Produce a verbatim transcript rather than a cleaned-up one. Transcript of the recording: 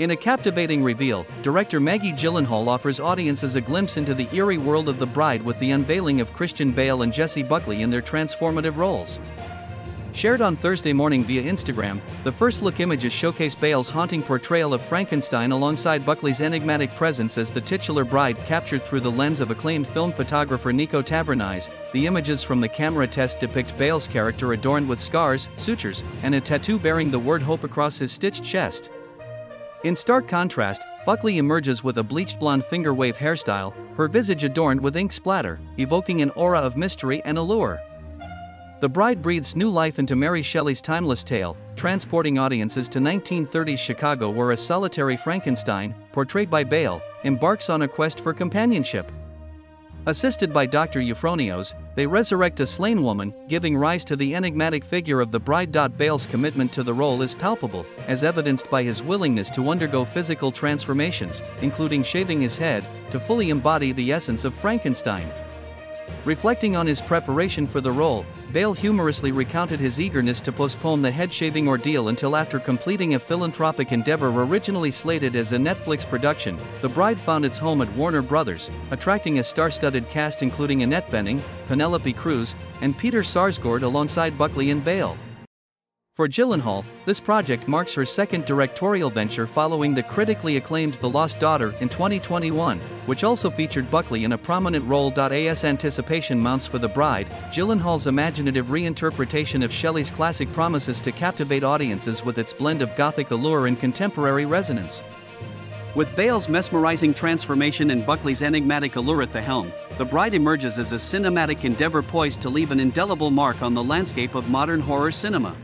In a captivating reveal, director Maggie Gyllenhaal offers audiences a glimpse into the eerie world of The Bride with the unveiling of Christian Bale and Jesse Buckley in their transformative roles. Shared on Thursday morning via Instagram, the first look images showcase Bale's haunting portrayal of Frankenstein alongside Buckley's enigmatic presence as the titular bride, captured through the lens of acclaimed film photographer Nico Tavernise. The images from the camera test depict Bale's character adorned with scars, sutures, and a tattoo bearing the word hope across his stitched chest. In stark contrast, Buckley emerges with a bleached blonde finger-wave hairstyle, her visage adorned with ink splatter, evoking an aura of mystery and allure. The Bride breathes new life into Mary Shelley's timeless tale, transporting audiences to nineteen thirties Chicago, where a solitary Frankenstein, portrayed by Bale, embarks on a quest for companionship. Assisted by Doctor Euphronios, they resurrect a slain woman, giving rise to the enigmatic figure of the bride. Bale's commitment to the role is palpable, as evidenced by his willingness to undergo physical transformations, including shaving his head, to fully embody the essence of Frankenstein. Reflecting on his preparation for the role, Bale humorously recounted his eagerness to postpone the head-shaving ordeal until after completing a philanthropic endeavor originally slated as a Netflix production. The Bride found its home at Warner Brothers, attracting a star-studded cast including Annette Bening, Penelope Cruz, and Peter Sarsgaard alongside Buckley and Bale. For Gyllenhaal, this project marks her second directorial venture following the critically acclaimed The Lost Daughter in twenty twenty-one, which also featured Buckley in a prominent role. As anticipation mounts for The Bride, Gyllenhaal's imaginative reinterpretation of Shelley's classic promises to captivate audiences with its blend of gothic allure and contemporary resonance. With Bale's mesmerizing transformation and Buckley's enigmatic allure at the helm, The Bride emerges as a cinematic endeavor poised to leave an indelible mark on the landscape of modern horror cinema.